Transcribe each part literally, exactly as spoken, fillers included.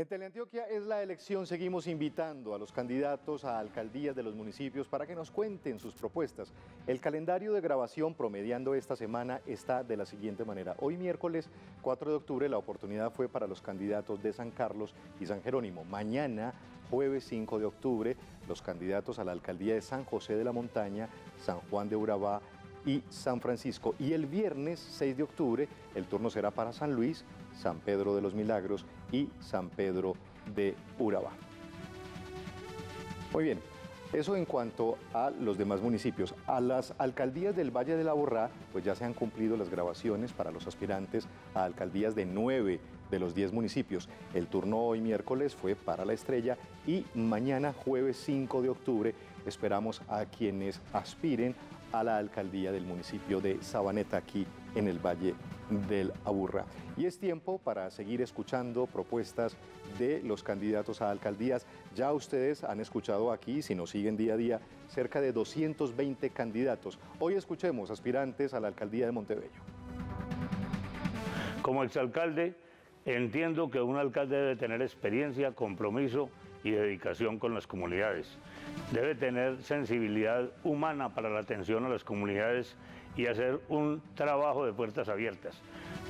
En Teleantioquia es la elección. Seguimos invitando a los candidatos a alcaldías de los municipios para que nos cuenten sus propuestas. El calendario de grabación promediando esta semana está de la siguiente manera. Hoy miércoles cuatro de octubre la oportunidad fue para los candidatos de San Carlos y San Jerónimo. Mañana, jueves cinco de octubre, los candidatos a la alcaldía de San José de la Montaña, San Juan de Urabá y San Francisco. Y el viernes seis de octubre el turno será para San Luis, San Pedro de los Milagros y San Pedro de Urabá. Muy bien, eso en cuanto a los demás municipios. A las alcaldías del Valle de la Borra, pues ya se han cumplido las grabaciones para los aspirantes a alcaldías de nueve de los diez municipios. El turno hoy miércoles fue para La Estrella y mañana jueves cinco de octubre esperamos a quienes aspiren a la alcaldía del municipio de Sabaneta, aquí en el Valle del Aburra. Y es tiempo para seguir escuchando propuestas de los candidatos a alcaldías. Ya ustedes han escuchado aquí, si nos siguen día a día, cerca de doscientos veinte candidatos. Hoy escuchemos aspirantes a la alcaldía de Montebello. Como exalcalde, entiendo que un alcalde debe tener experiencia, compromiso y dedicación con las comunidades. Debe tener sensibilidad humana para la atención a las comunidades y hacer un trabajo de puertas abiertas.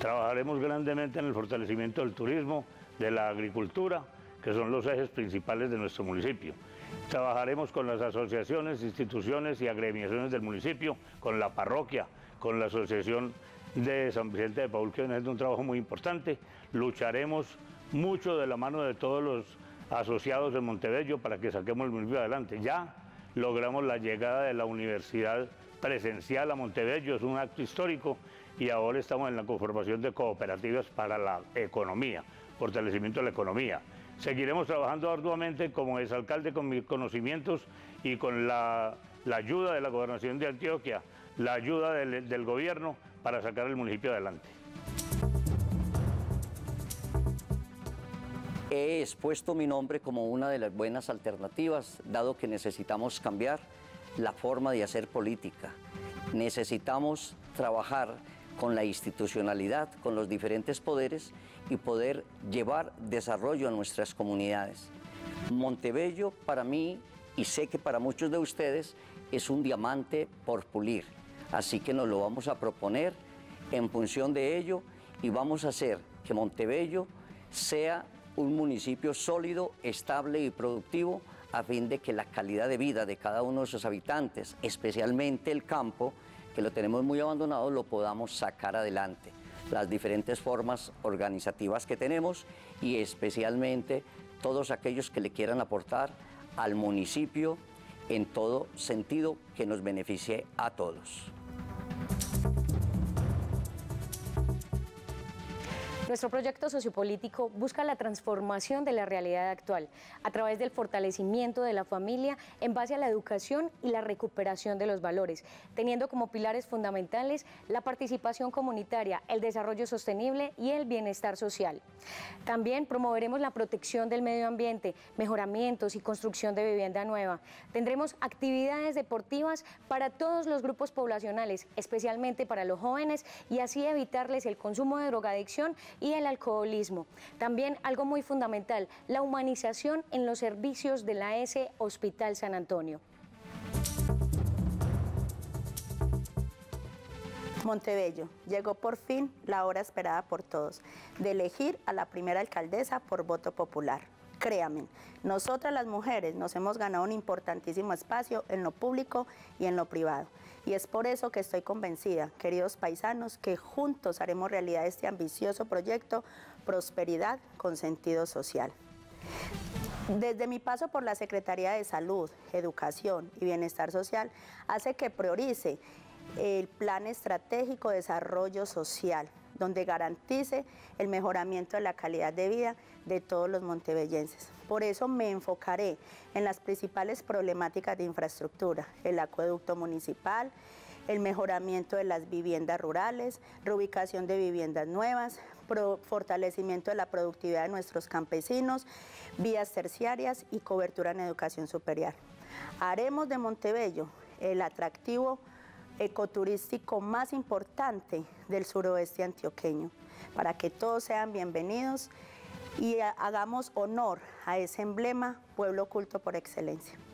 Trabajaremos grandemente en el fortalecimiento del turismo, de la agricultura, que son los ejes principales de nuestro municipio. Trabajaremos con las asociaciones, instituciones y agremiaciones del municipio, con la parroquia, con la asociación de San Vicente de Paúl, que es un trabajo muy importante. Lucharemos mucho de la mano de todos los asociados de Montebello para que saquemos el municipio adelante. Ya logramos la llegada de la universidad presencial a Montebello, es un acto histórico, y ahora estamos en la conformación de cooperativas para la economía, fortalecimiento de la economía. Seguiremos trabajando arduamente como exalcalde con mis conocimientos y con la, la ayuda de la gobernación de Antioquia, la ayuda del, del gobierno para sacar el municipio adelante. He expuesto mi nombre como una de las buenas alternativas, dado que necesitamos cambiar la forma de hacer política. Necesitamos trabajar con la institucionalidad, con los diferentes poderes y poder llevar desarrollo a nuestras comunidades. Montebello para mí, y sé que para muchos de ustedes, es un diamante por pulir. Así que nos lo vamos a proponer en función de ello y vamos a hacer que Montebello sea un municipio sólido, estable y productivo, a fin de que la calidad de vida de cada uno de sus habitantes, especialmente el campo, que lo tenemos muy abandonado, lo podamos sacar adelante. Las diferentes formas organizativas que tenemos y especialmente todos aquellos que le quieran aportar al municipio en todo sentido que nos beneficie a todos. Nuestro proyecto sociopolítico busca la transformación de la realidad actual a través del fortalecimiento de la familia en base a la educación y la recuperación de los valores, teniendo como pilares fundamentales la participación comunitaria, el desarrollo sostenible y el bienestar social. También promoveremos la protección del medio ambiente, mejoramientos y construcción de vivienda nueva. Tendremos actividades deportivas para todos los grupos poblacionales, especialmente para los jóvenes, y así evitarles el consumo de drogadicción y el alcoholismo. También algo muy fundamental, la humanización en los servicios de la S Hospital San Antonio. Montebello, llegó por fin la hora esperada por todos, de elegir a la primera alcaldesa por voto popular. Créanme, nosotras las mujeres nos hemos ganado un importantísimo espacio en lo público y en lo privado. Y es por eso que estoy convencida, queridos paisanos, que juntos haremos realidad este ambicioso proyecto Prosperidad con Sentido Social. Desde mi paso por la Secretaría de Salud, Educación y Bienestar Social, hace que priorice el Plan Estratégico de Desarrollo Social, donde garantice el mejoramiento de la calidad de vida de todos los montebellenses. Por eso me enfocaré en las principales problemáticas de infraestructura, el acueducto municipal, el mejoramiento de las viviendas rurales, reubicación de viviendas nuevas, fortalecimiento de la productividad de nuestros campesinos, vías terciarias y cobertura en educación superior. Haremos de Montebello el atractivo ecoturístico más importante del suroeste antioqueño, para que todos sean bienvenidos y hagamos honor a ese emblema, pueblo culto por excelencia.